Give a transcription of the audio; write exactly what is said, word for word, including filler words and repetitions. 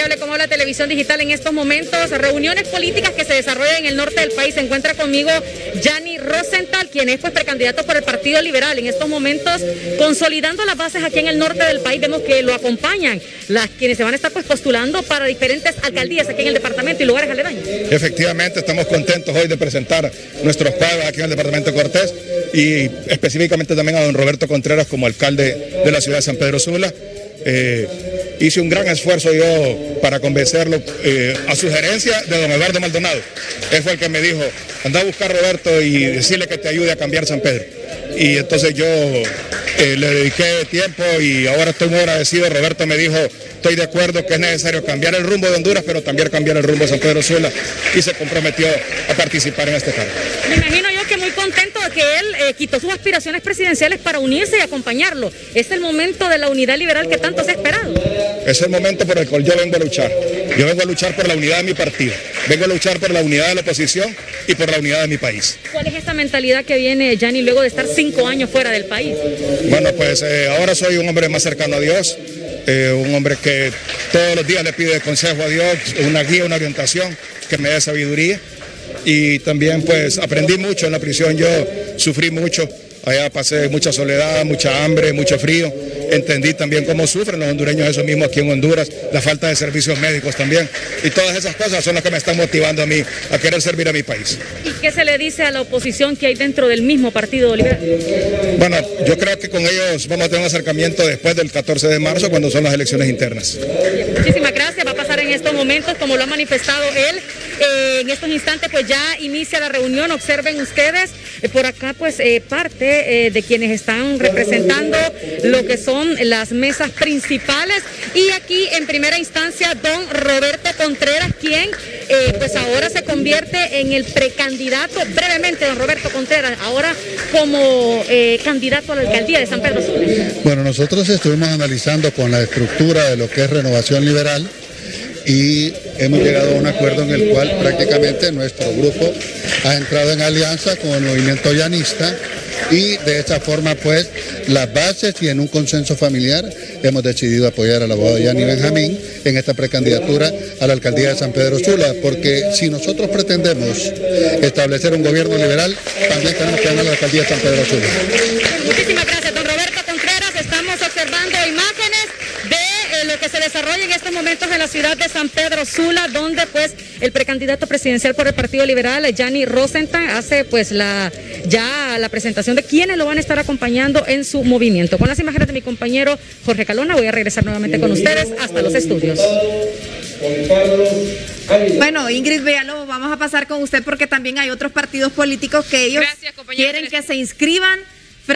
que hable como la televisión digital en estos momentos. Reuniones políticas que se desarrollan en el norte del país. Se encuentra conmigo Yani Rosenthal, quien es pues precandidato por el Partido Liberal. En estos momentos, consolidando las bases aquí en el norte del país, vemos que lo acompañan las quienes se van a estar pues postulando para diferentes alcaldías aquí en el departamento y lugares aledaños. Efectivamente, estamos contentos hoy de presentar nuestros cuadros aquí en el departamento de Cortés y específicamente también a don Roberto Contreras como alcalde de la ciudad de San Pedro Sula. Eh, hice un gran esfuerzo yo para convencerlo eh, a sugerencia de don Eduardo Maldonado. Él fue el que me dijo, anda a buscar a Roberto y decirle que te ayude a cambiar San Pedro. Y entonces yo eh, le dediqué tiempo y ahora estoy muy agradecido. Roberto me dijo, estoy de acuerdo que es necesario cambiar el rumbo de Honduras, pero también cambiar el rumbo de San Pedro Sula, y se comprometió a participar en este cargo. Me imagino yo que muy contento de que él eh, quitó sus aspiraciones presidenciales para unirse y acompañarlo. Es el momento de la unidad liberal que tanto se ha esperado. Es el momento por el cual yo vengo a luchar. Yo vengo a luchar por la unidad de mi partido, vengo a luchar por la unidad de la oposición y por la unidad de mi país. ¿Cuál es esta mentalidad que viene, Yani, luego de estar cinco años fuera del país? Bueno, pues eh, ahora soy un hombre más cercano a Dios, eh, un hombre que todos los días le pide consejo a Dios, una guía, una orientación que me dé sabiduría. Y también pues aprendí mucho en la prisión, yo sufrí mucho. Allá pasé mucha soledad, mucha hambre, mucho frío. Entendí también cómo sufren los hondureños eso mismo aquí en Honduras, la falta de servicios médicos también. Y todas esas cosas son las que me están motivando a mí a querer servir a mi país. ¿Y qué se le dice a la oposición que hay dentro del mismo Partido Liberal? Bueno, yo creo que con ellos vamos a tener un acercamiento después del catorce de marzo, cuando son las elecciones internas. Bien, muchísimas gracias. Va a pasar en estos momentos, como lo ha manifestado él. Eh, en estos instantes pues ya inicia la reunión. Observen ustedes, eh, por acá pues eh, parte de quienes están representando lo que son las mesas principales, y aquí en primera instancia don Roberto Contreras, quien eh, pues ahora se convierte en el precandidato. Brevemente, don Roberto Contreras, ahora como eh, candidato a la alcaldía de San Pedro Sula. Bueno, nosotros estuvimos analizando con la estructura de lo que es Renovación Liberal y hemos llegado a un acuerdo en el cual prácticamente nuestro grupo ha entrado en alianza con el movimiento llanista. Y de esta forma, pues, las bases y en un consenso familiar hemos decidido apoyar al abogado Yani Benjamín en esta precandidatura a la alcaldía de San Pedro Sula, porque si nosotros pretendemos establecer un gobierno liberal, también tenemos que ganar la alcaldía de San Pedro Sula. Muchísimas gracias, don Roberto Contreras. Estamos observando imágenes de eh, lo que se desarrolla en estos momentos en la ciudad de San Pedro Sula, donde, pues, el precandidato presidencial por el Partido Liberal, Yani Rosenthal, hace pues la ya la presentación de quienes lo van a estar acompañando en su movimiento. Con las imágenes de mi compañero Jorge Calona, voy a regresar nuevamente con ustedes hasta los estudios. Bueno, Ingrid Villalobos, vamos a pasar con usted porque también hay otros partidos políticos que ellos Gracias, quieren que se inscriban